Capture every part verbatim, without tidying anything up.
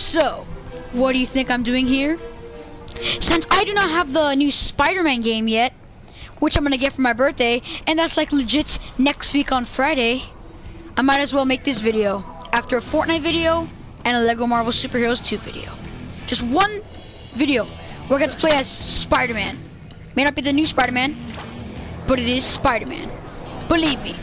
So, what do you think I'm doing here? Since I do not have the new Spider-Man game yet, which I'm gonna get for my birthday, and that's like legit next week on Friday, I might as well make this video after a Fortnite video and a Lego Marvel Superheroes two video. Just one video. We're gonna play as Spider-Man. May not be the new Spider-Man, but it is Spider-Man. Believe me.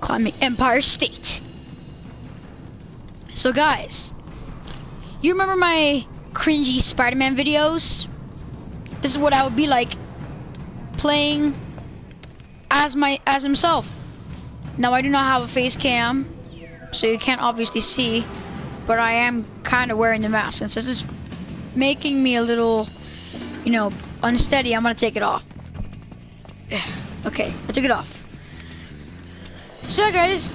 Climbing Empire State. So guys, you remember my cringy Spider-Man videos? This is what I would be like playing as my as himself. Now I do not have a face cam, so you can't obviously see, but I am kind of wearing the mask, and since it's making me a little, you know, unsteady, I'm gonna take it off. Okay, I took it off. So guys,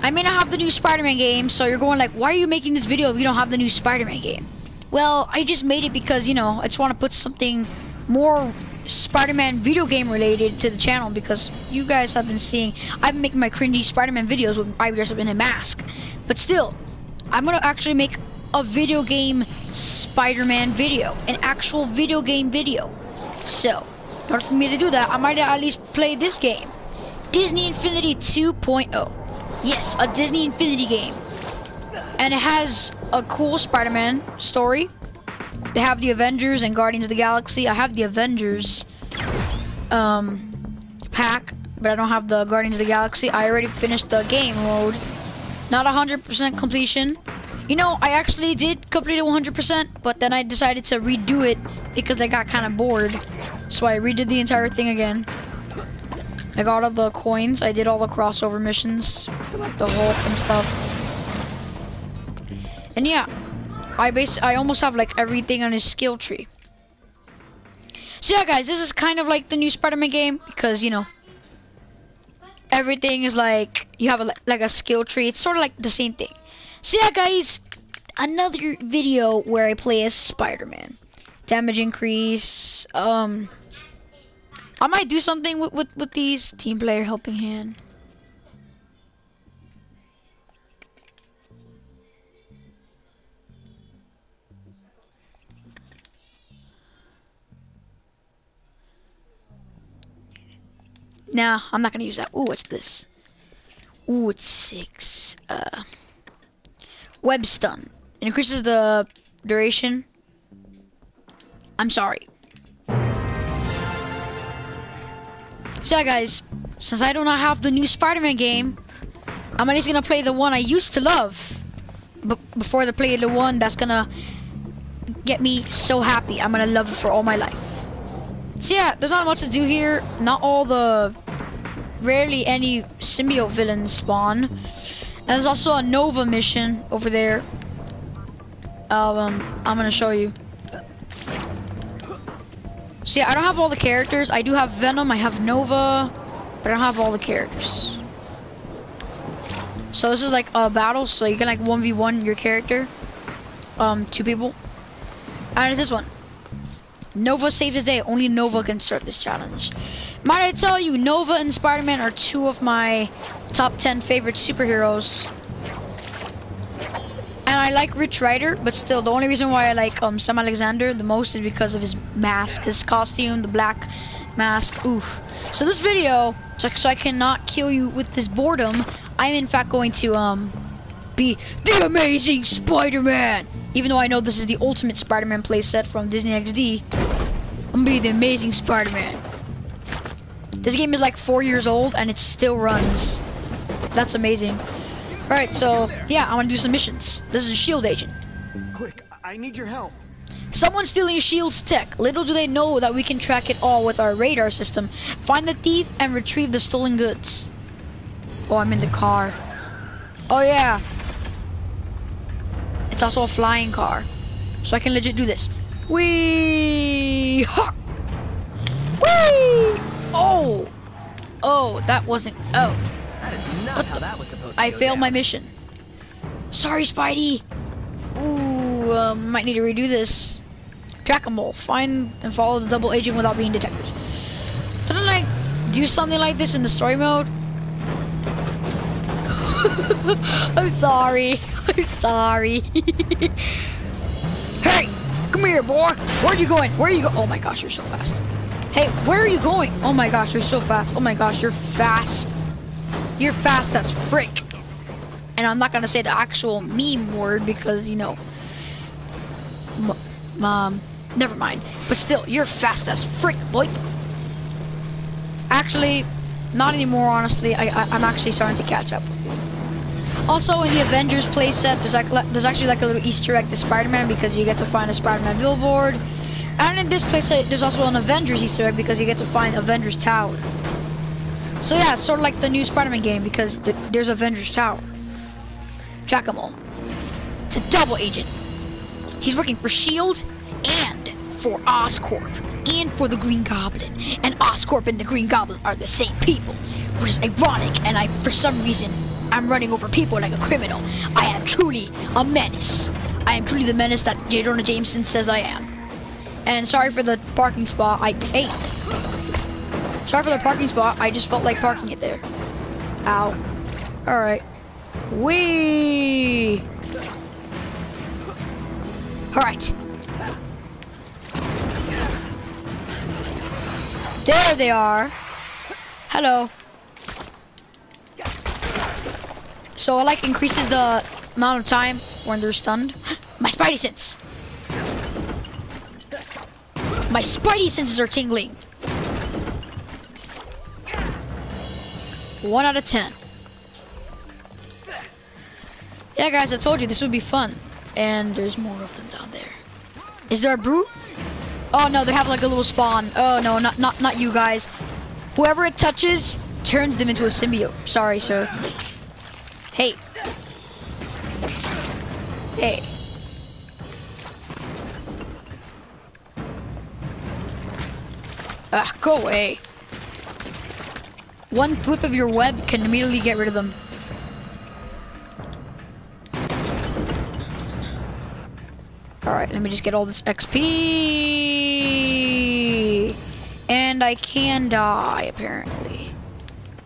I may not have the new Spider-Man game, so you're going like, why are you making this video if you don't have the new Spider-Man game? Well, I just made it because, you know, I just want to put something more Spider-Man video game related to the channel, because you guys have been seeing, I've been making my cringy Spider-Man videos with I dressed up in a mask. But still, I'm going to actually make a video game Spider-Man video, an actual video game video. So, in order for me to do that, I might at least play this game. Disney Infinity two point oh. Yes, a Disney Infinity game. And it has a cool Spider-Man story. They have the Avengers and Guardians of the Galaxy. I have the Avengers um, pack, but I don't have the Guardians of the Galaxy. I already finished the game mode. Not one hundred percent completion. You know, I actually did complete it one hundred percent, but then I decided to redo it because I got kind of bored. So I redid the entire thing again. I got all the coins. I did all the crossover missions, like the Hulk and stuff. And yeah, I bas I almost have like everything on his skill tree. So yeah, guys, this is kind of like the new Spider-Man game because, you know, everything is like you have a, like a skill tree. It's sort of like the same thing. So yeah, guys, another video where I play as Spider-Man. Damage increase. Um. I might do something with, with, with these. Team player helping hand. Nah, I'm not gonna use that. Ooh, what's this? Ooh, it's six. Uh, web stun. It increases the duration. I'm sorry. So yeah, guys, since I do not have the new Spider-Man game, I'm at least gonna play the one I used to love, but before I play the one that's gonna get me so happy, I'm gonna love it for all my life. So yeah, there's not much to do here. Not all the, rarely any symbiote villains spawn, and there's also a Nova mission over there. Um, I'm gonna show you. So yeah, I don't have all the characters. I do have Venom, I have Nova, but I don't have all the characters. So this is like a battle, so you can like one v one your character. Um, two people. And it's this one. Nova saves the day. Only Nova can start this challenge. Might I tell you, Nova and Spider-Man are two of my top ten favorite superheroes. And I like Rich Rider, but still, the only reason why I like um, Sam Alexander the most is because of his mask, his costume, the black mask. Oof. So this video, so I cannot kill you with this boredom, I'm in fact going to um be the Amazing Spider-Man. Even though I know this is the Ultimate Spider-Man playset from Disney X D, I'm gonna be the Amazing Spider-Man. This game is like four years old and it still runs. That's amazing. Alright, so, yeah, I want to do some missions. This is a S H I E L D agent. Quick, I need your help. Someone's stealing S H I E L D's tech. Little do they know that we can track it all with our radar system. Find the thief and retrieve the stolen goods. Oh, I'm in the car. Oh, yeah. It's also a flying car. So I can legit do this. Wee! Ha! Wee! Oh! Oh, that wasn't. Oh. That is not how that was supposed to go down. I failed my mission. Sorry, Spidey. Ooh, uh, might need to redo this. Track 'em all. Find and follow the double agent without being detected. Something like do something like this in the story mode. I'm sorry. I'm sorry. Hey, come here, boy. Where are you going? Where are you going? Oh my gosh, you're so fast. Hey, where are you going? Oh my gosh, you're so fast. Oh my gosh, you're fast. You're fast as frick. And I'm not gonna say the actual meme word because you know, m um, never mind. But still, you're fast as frick, boy. Actually, not anymore. Honestly, I, I I'm actually starting to catch up. Also, in the Avengers playset, there's like there's actually like a little Easter egg to Spider-Man because you get to find a Spider-Man billboard, and in this playset, there's also an Avengers Easter egg because you get to find Avengers Tower. So yeah, it's sort of like the new Spider-Man game because th there's Avengers Tower. Track 'em all. It's a double agent. He's working for S H I E L D and for Oscorp and for the Green Goblin. And Oscorp and the Green Goblin are the same people, which is ironic. And I, for some reason. I'm running over people like a criminal. I am truly a menace. I am truly the menace that J. Jonah Jameson says I am. And sorry for the parking spot. I hate. Sorry for the parking spot. I just felt like parking it there. Ow. All right. Wee. All right. There they are. Hello. So it like increases the amount of time when they're stunned. My Spidey sense! My Spidey senses are tingling! One out of ten. Yeah guys, I told you this would be fun. And there's more of them down there. Is there a brute? Oh no, they have like a little spawn. Oh no, not not not you guys. Whoever it touches turns them into a symbiote. Sorry, sir. Hey. Hey. Ah, go away. One whip of your web can immediately get rid of them. Alright, let me just get all this X P. And I can die, apparently.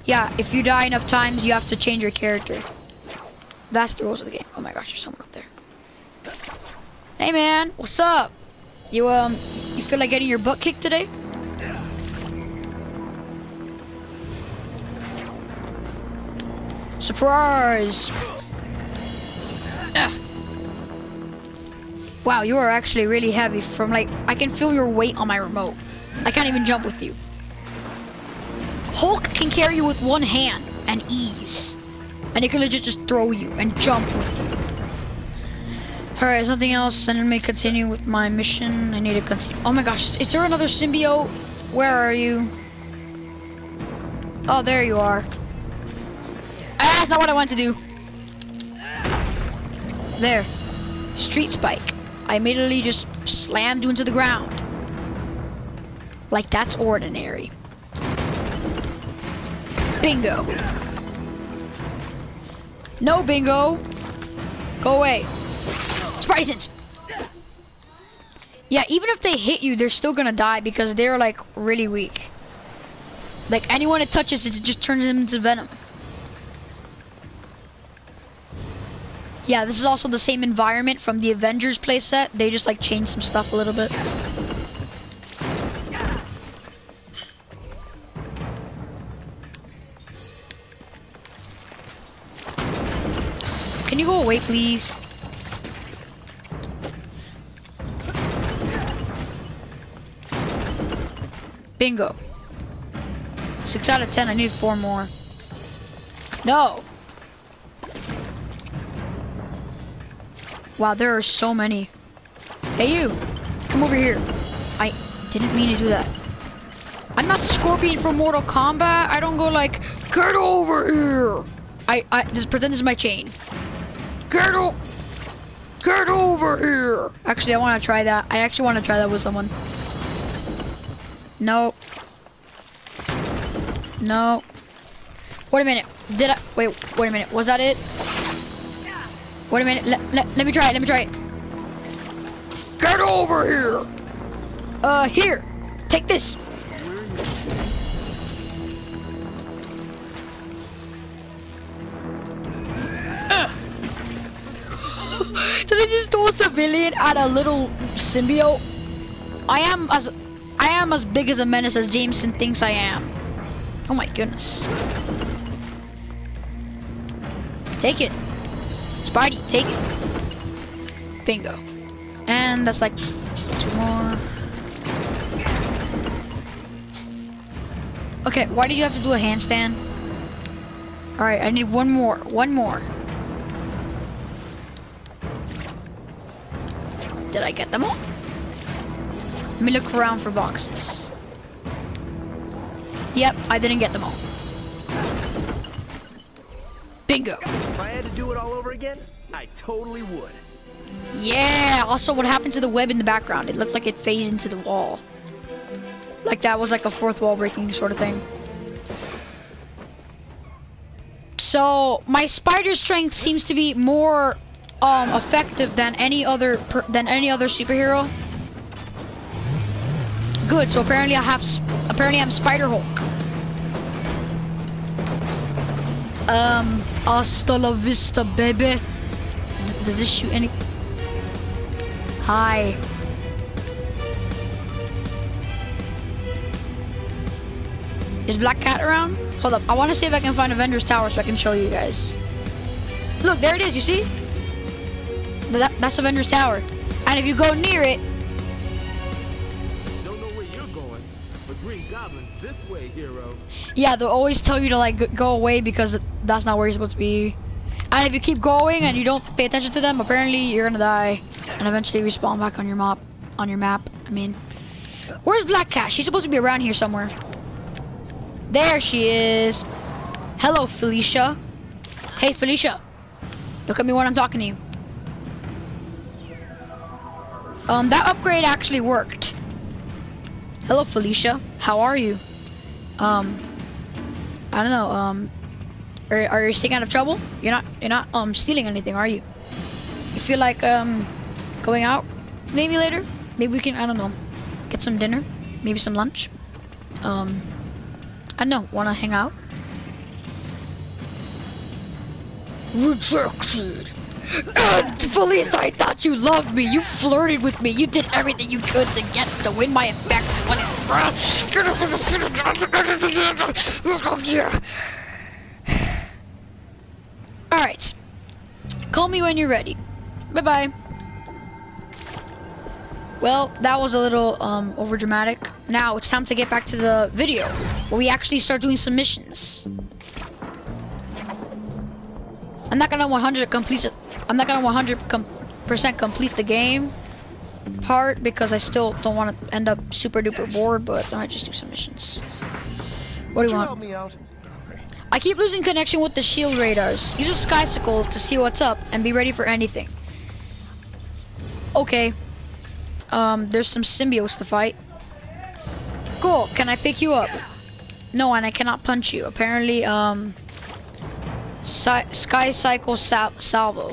Yeah, if you die enough times, you have to change your character. That's the rules of the game. Oh my gosh, there's someone up there. Hey man, what's up? You um, you feel like getting your butt kicked today? Surprise! Ugh. Wow, you are actually really heavy. From like, I can feel your weight on my remote. I can't even jump with you. Hulk can carry you with one hand and ease. And it can legit just throw you and jump with you. Alright, something else. And let me continue with my mission. I need to continue. Oh my gosh, is there another symbiote? Where are you? Oh, there you are. Ah, that's not what I wanted to do. There. Street spike. I immediately just slammed you into the ground. Like, that's ordinary. Bingo. No, bingo. Go away. Spidey sense. Yeah, even if they hit you, they're still gonna die because they're like really weak. Like anyone it touches, it just turns them into Venom. Yeah, this is also the same environment from the Avengers playset. They just like changed some stuff a little bit. Can you go away, please? Bingo. Six out of ten. I need four more. No. Wow, there are so many. Hey, you. Come over here. I didn't mean to do that. I'm not Scorpion from Mortal Kombat. I don't go like, get over here. I, I just pretend this is my chain. Girdle! Get over here! Actually, I want to try that. I actually want to try that with someone. No. No. Wait a minute. Did I? Wait, wait a minute. Was that it? Wait a minute. Let, let, let me try it. Let me try it. Get over here! Uh, here. Take this. Did I just throw a civilian at a little symbiote? I am as I am as big as a menace as Jameson thinks I am. Oh my goodness. Take it. Spidey, take it. Bingo. And that's like two more. Okay, why do you have to do a handstand? Alright, I need one more. One more. Did I get them all? Let me look around for boxes. Yep, I didn't get them all. Bingo. If I had to do it all over again, I totally would. Yeah, also what happened to the web in the background? It looked like it phased into the wall. Like that was like a fourth wall breaking sort of thing. So, my spider strength seems to be more Um, effective than any other per than any other superhero. Good. So apparently I have sp apparently I'm Spider-Hulk. Um, hasta la vista, baby. D did this shoot any? Hi. Is Black Cat around? Hold up. I want to see if I can find Avengers Tower so I can show you guys. Look, there it is. You see? That, that's Avengers Tower, and if you go near it, don't know where you're going, but Green Goblin's this way, hero. Yeah, they'll always tell you to like go away because that's not where you're supposed to be. And if you keep going and you don't pay attention to them, apparently you're gonna die and eventually respawn back on your map. On your map, I mean, where's Black Cat? She's supposed to be around here somewhere. There she is. Hello, Felicia. Hey, Felicia. Look at me when I'm talking to you. Um, that upgrade actually worked. Hello, Felicia. How are you? Um, I don't know. Um, are, are you staying out of trouble? You're not, you're not, um, stealing anything, are you? You feel like, um, going out? Maybe later? Maybe we can, I don't know, get some dinner? Maybe some lunch? Um, I don't know. Wanna hang out? Rejected. Felicia, I thought you loved me. You flirted with me. You did everything you could to get to win my affection. When it... All right. Call me when you're ready. Bye bye. Well, that was a little um, overdramatic. Now it's time to get back to the video where we actually start doing some missions. I'm not gonna one hundred complete it. I'm not gonna one hundred percent complete the game part because I still don't want to end up super duper bored. But I might just do some missions. What do you want? Help me out? I keep losing connection with the shield radars. Use a skysicle to see what's up and be ready for anything. Okay. Um, there's some symbiotes to fight. Cool. Can I pick you up? No, and I cannot punch you. Apparently, um. Sky, sky cycle sal salvo.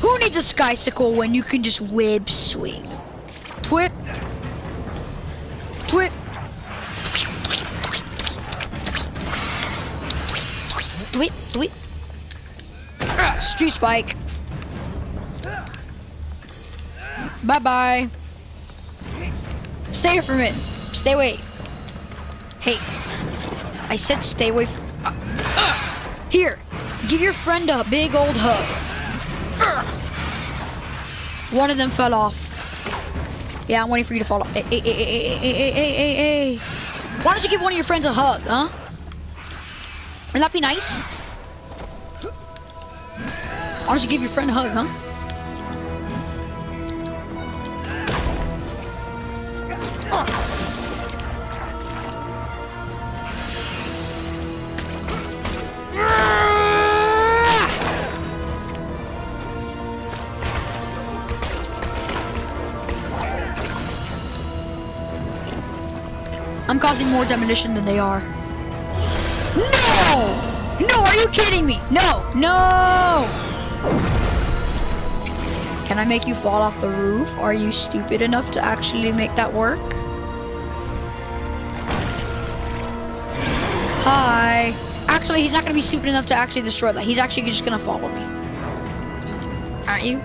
Who needs a sky cycle when you can just web swing? Twip. Twip. Twip. Twip. Uh, street spike. Bye bye. Stay for a minute. Stay away. Hey. I said stay away from... Uh, uh, here, give your friend a big old hug. Uh, One of them fell off. Yeah, I'm waiting for you to fall off. Hey, hey, hey, hey, hey, hey, hey, hey, hey. Why don't you give one of your friends a hug, huh? Wouldn't that be nice? Why don't you give your friend a hug, huh? Uh. I'm causing more demolition than they are. No! No, are you kidding me? No! No! Can I make you fall off the roof? Are you stupid enough to actually make that work? Hi. Actually, he's not going to be stupid enough to actually destroy that. He's actually just going to follow me. Aren't you?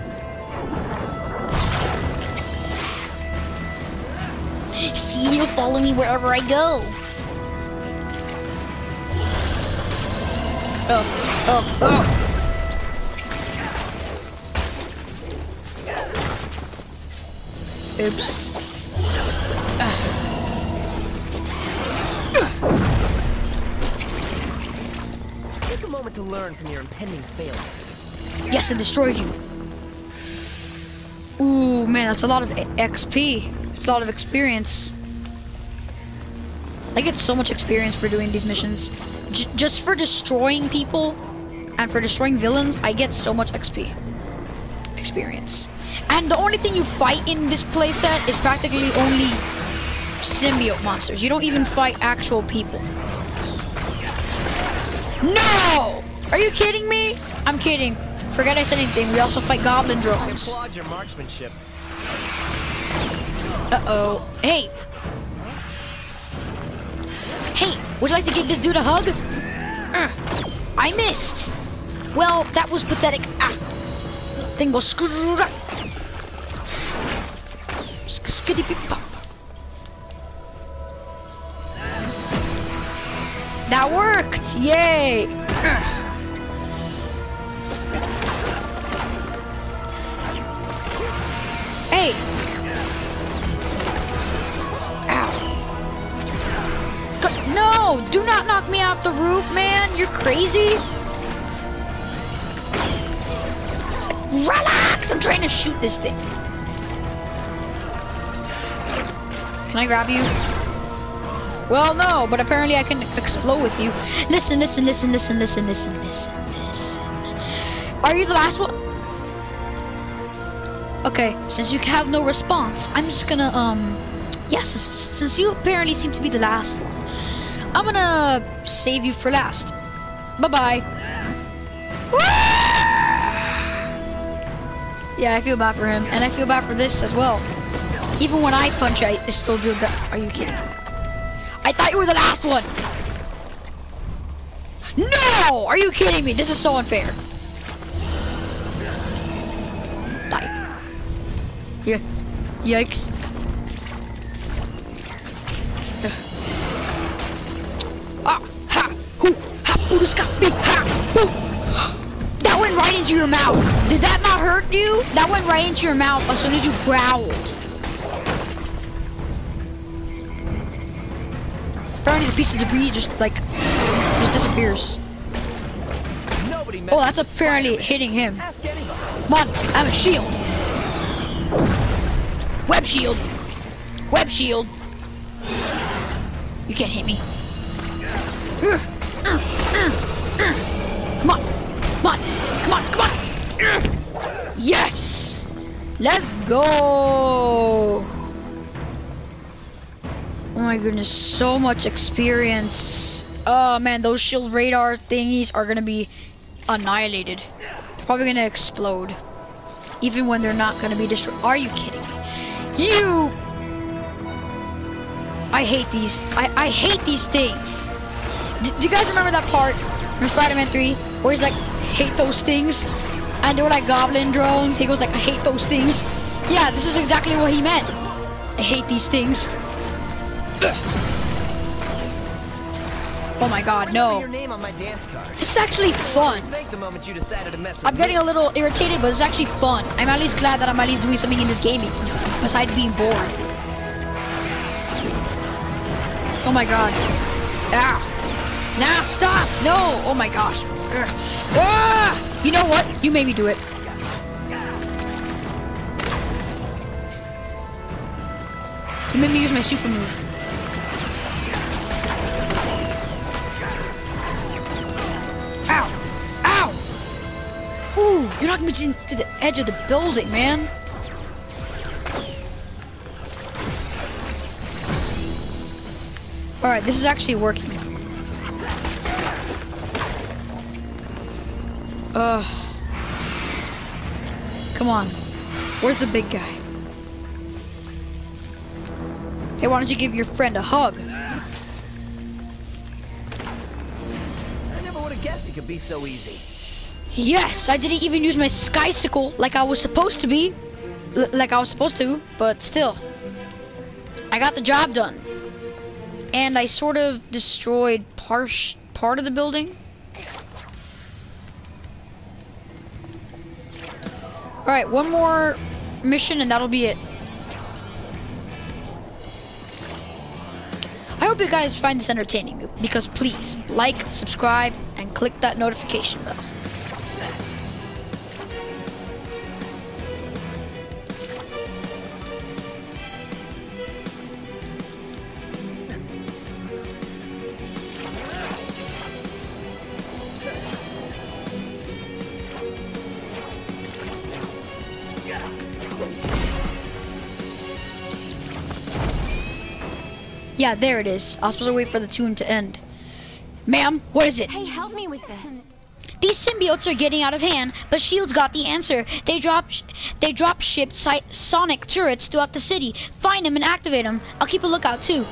See, you'll follow me wherever I go. Oh, oh, oh. Oops. Take a moment to learn from your impending failure. Yes, it destroyed you. Ooh, man, that's a lot of X P. It's a lot of experience. I get so much experience for doing these missions. J just for destroying people and for destroying villains, I get so much X P. Experience. And the only thing you fight in this playset is practically only symbiote monsters. You don't even fight actual people. No! Are you kidding me? I'm kidding. Forget I said anything. We also fight goblin drones. Uh-oh. Hey! Hey! Would you like to give this dude a hug? Uh, I missed! Well, that was pathetic. Ah! Thing goes screwed up. Skitty pip pop. That worked! Yay! Hey! Ow! God, no! Do not knock me off the roof, man! You're crazy! Relax! I'm trying to shoot this thing. Can I grab you? Well, no, but apparently I can explode with you. Listen, listen, listen, listen, listen, listen, listen, listen. Are you the last one? Okay, since you have no response, I'm just gonna, um... Yes, yeah, since you apparently seem to be the last one, I'm gonna save you for last. Bye-bye. Yeah, I feel bad for him, and I feel bad for this as well. Even when I punch, I still do that. Are you kidding? I thought you were the last one. No! Are you kidding me? This is so unfair. Die. Yeah. Yikes. Ah! Ha! Hoo! Ha! Booduska! Ha! Hoo! That went right into your mouth. Did that not hurt you? That went right into your mouth as soon as you growled. The piece of debris just like just disappears. Oh, that's apparently hitting him. Come on, I'm a shield. Web shield. Web shield. You can't hit me. Come on. Come on. Come on. Come on. Yes. Let's go. Oh my goodness, so much experience. Oh man, those shield radar thingies are gonna be annihilated. They're probably gonna explode. Even when they're not gonna be destroyed. Are you kidding me? You! I hate these. I, I hate these things. D do you guys remember that part from Spider-Man three where he's like, hate those things? And they were like goblin drones. He goes like, I hate those things. Yeah, this is exactly what he meant. I hate these things. Oh my god, no. This is actually fun. I'm getting a little irritated, but it's actually fun. I'm at least glad that I'm at least doing something in this game besides being bored. Oh my god. Ah. Nah, stop. No. Oh my gosh. Ah. You know what? You made me do it. You made me use my super move. You're not gonna get to the edge of the building, man. Alright, this is actually working. Ugh. Come on. Where's the big guy? Hey, why don't you give your friend a hug? I never would have guessed it could be so easy. Yes, I didn't even use my skysicle like I was supposed to be. L like I was supposed to, but still. I got the job done. And I sort of destroyed par part of the building. Alright, one more mission and that'll be it. I hope you guys find this entertaining, because please, like, subscribe, and click that notification bell. Yeah, there it is. I was supposed to wait for the tune to end. Ma'am, what is it? Hey, help me with this. These symbiotes are getting out of hand, but S H I E L D's got the answer. They drop, sh they drop shipped si sonic turrets throughout the city. Find them and activate them. I'll keep a lookout too.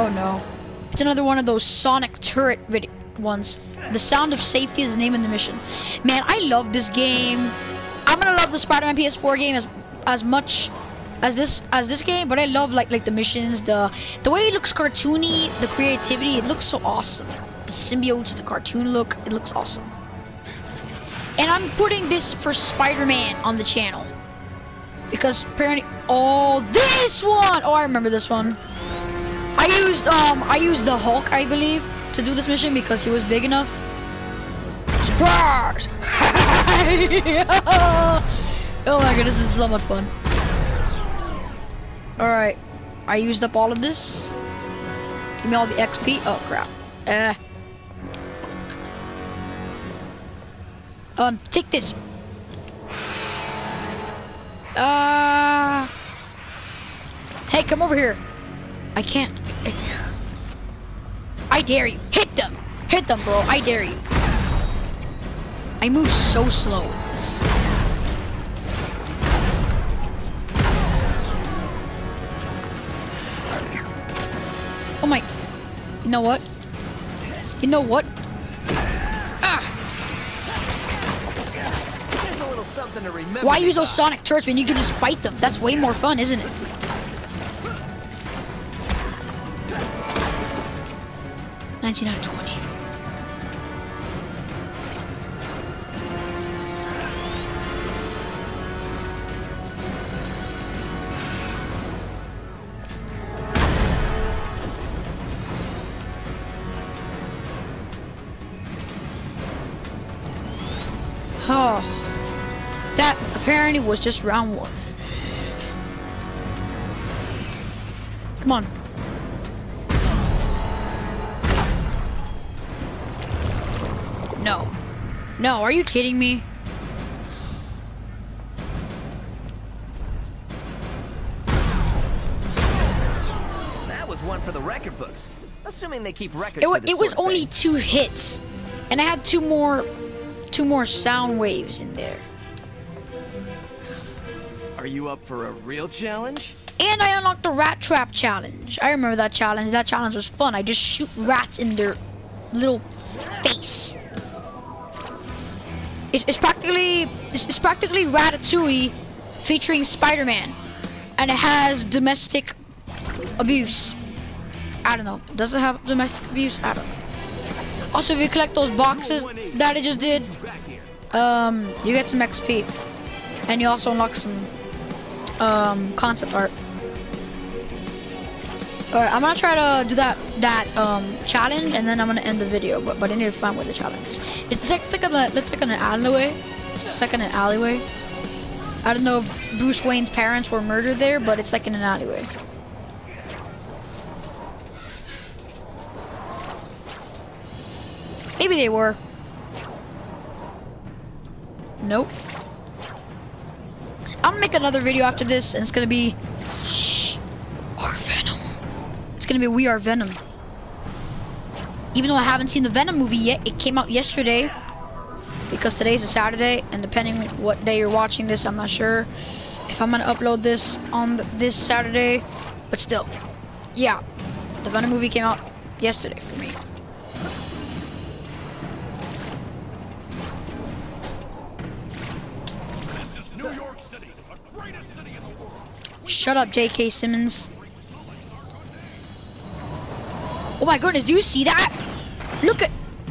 Oh no, it's another one of those sonic turret vid ones. The Sound of Safety is the name of the mission. Man, I love this game. I'm gonna love the Spider-Man P S four game as as much. As this as this game, but I love like like the missions, the the way it looks cartoony, the creativity, it looks so awesome. The symbiotes, the cartoon look, it looks awesome. And I'm putting this for Spider-Man on the channel because apparently, oh, this one, oh, I remember this one. I used um I used the Hulk, I believe, to do this mission because he was big enough. Surprise! Oh my goodness, this is so much fun. Alright, I used up all of this. Give me all the X P. Oh crap. Eh. Um, take this. Uh. Hey, come over here. I can't. I, I dare you. Hit them. Hit them, bro. I dare you. I move so slow with this. Oh my, you know what? You know what? Ah! There's a little something to remember. Why use those sonic turrets when you can just fight them? That's way more fun, isn't it? nineteen out of twenty. Oh, that apparently was just round one. Come on. No. No, are you kidding me? That was one for the record books. Assuming they keep records. It, for this it was sort of only thing. Two hits, and I had two more. Two more sound waves in there. Are you up for a real challenge? And I unlocked the rat trap challenge. I remember that challenge. That challenge was fun. I just shoot rats in their little face. It's, it's practically it's, it's practically Ratatouille featuring Spider-Man, and it has domestic abuse. I don't know. Does it have domestic abuse? I don't know. Also, if you collect those boxes that I just did, um, you get some X P, and you also unlock some um, concept art. Alright, I'm gonna try to do that that um, challenge, and then I'm gonna end the video. But but I need to find where the challenge is. It's like, it's like a, let's look in an alleyway. It's like in an alleyway. I don't know if Bruce Wayne's parents were murdered there, but it's like in an alleyway. Maybe they were. Nope. I'm gonna make another video after this, and it's gonna be our Venom. It's gonna be We Are Venom. Even though I haven't seen the Venom movie yet, it came out yesterday. Because today's a Saturday, and depending what day you're watching this, I'm not sure if I'm gonna upload this on the, this Saturday. But still, yeah, the Venom movie came out yesterday for me. This is New York City, the greatest city in the world. Shut up, J K. Simmons. Oh my goodness, do you see that? Look at...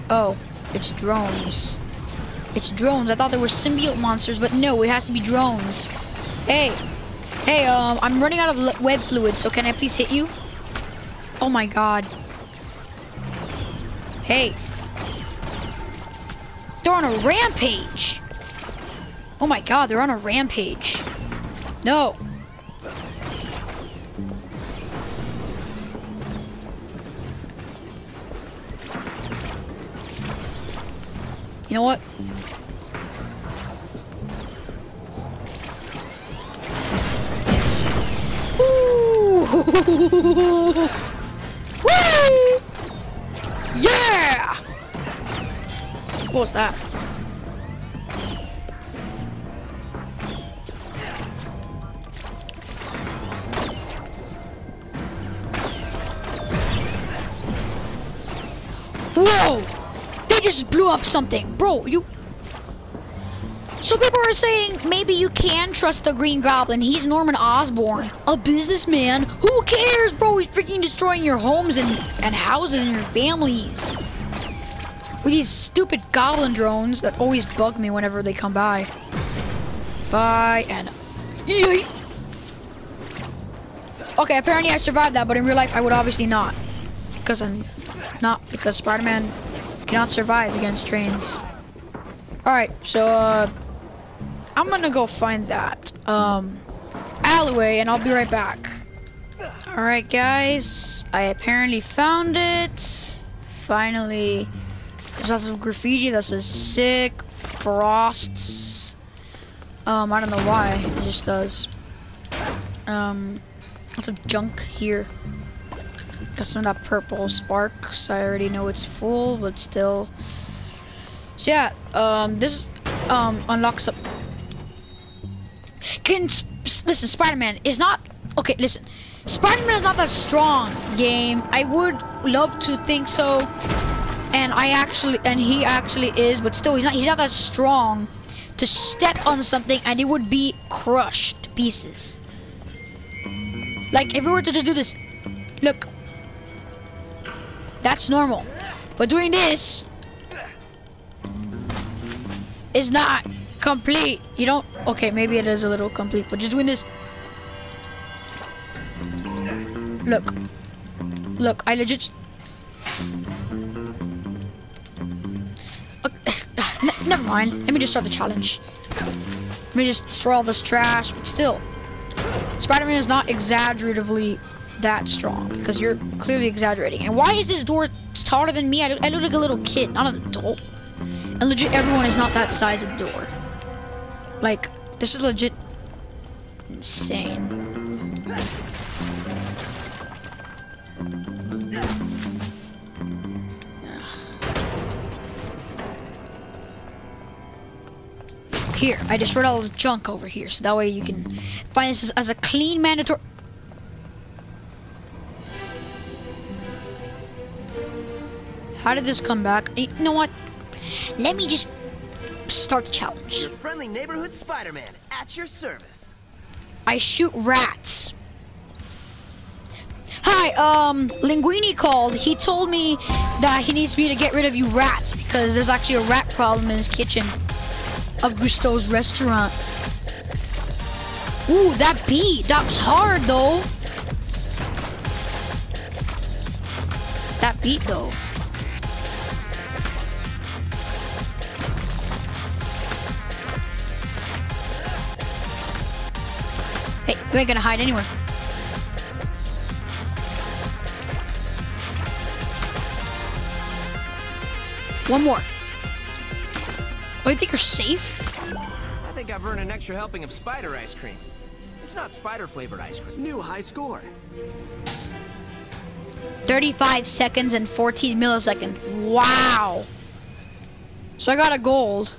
Oh, it's drones. It's drones. I thought they were symbiote monsters, but no, it has to be drones. Hey. Hey, um, I'm running out of web fluid, so can I please hit you? Oh my god. Hey. They're on a rampage. Oh my god, they're on a rampage. No. You know what? Ooh. Woo! Yeah! What's that? Whoa! They just blew up something, bro. You. So people are saying maybe you can trust the Green Goblin. He's Norman Osborn, a businessman. Who cares, bro? He's freaking destroying your homes and and houses and your families with these stupid goblin drones that always bug me whenever they come by. Bye and. Okay, apparently I survived that, but in real life I would obviously not, because I'm not because Spider-Man. Cannot survive against trains. Alright, so uh I'm gonna go find that um alleyway and I'll be right back. Alright guys, I apparently found it. Finally. There's lots of graffiti that says sick frosts. Um I don't know why, it just does. Um lots of junk here. Got some of that purple sparks. I already know it's full, but still. So yeah, um, this um, unlocks up. Can listen, Spider-Man is not okay. Listen, Spider-Man is not that strong. Game. I would love to think so, and I actually, and he actually is, but still, he's not. He's not that strong to step on something, and it would be crushed to pieces. Like if we were to just do this, look. That's normal, but doing this is not complete. You don't. Okay, maybe it is a little complete, but just doing this. Look, look. I legit. Okay. Never mind. Let me just start the challenge. Let me just destroy all this trash. But still, Spider-Man is not exaggeratively. That strong, because you're clearly exaggerating. And why is this door taller than me? I look, I look like a little kid, not an adult. And legit, everyone is not that size of door. Like, this is legit insane. Here, I destroyed all the junk over here, so that way you can find this as, as a clean mandatory. How did this come back? You know what? Let me just start the challenge. Your friendly neighborhood Spider-Man at your service. I shoot rats. Hi, um, Linguini called. He told me that he needs me to get rid of you rats because there's actually a rat problem in his kitchen of Gusteau's restaurant. Ooh, that beat. That was hard, though. That beat, though. Hey, you ain't gonna hide anywhere. One more. Oh, you think you're safe? I think I've earned an extra helping of spider ice cream. It's not spider flavored ice cream. New high score. thirty-five seconds and fourteen milliseconds. Wow. So I got a gold.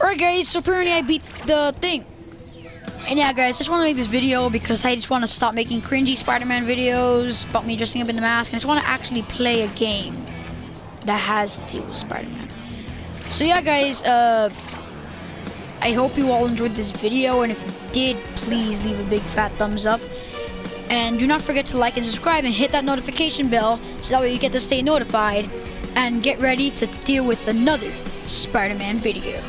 Alright guys, so apparently I beat the thing. And yeah guys, just want to make this video because I just want to stop making cringy Spider-Man videos about me dressing up in the mask. And I just want to actually play a game that has to deal with Spider-Man. So yeah guys, uh, I hope you all enjoyed this video. And if you did, please leave a big fat thumbs up. And do not forget to like and subscribe and hit that notification bell so that way you get to stay notified. And get ready to deal with another Spider-Man video.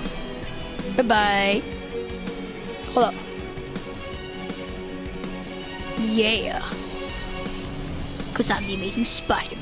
Bye-bye. Hold up. Yeah. Because I'm the Amazing Spider-Man.